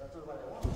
That's not what I want.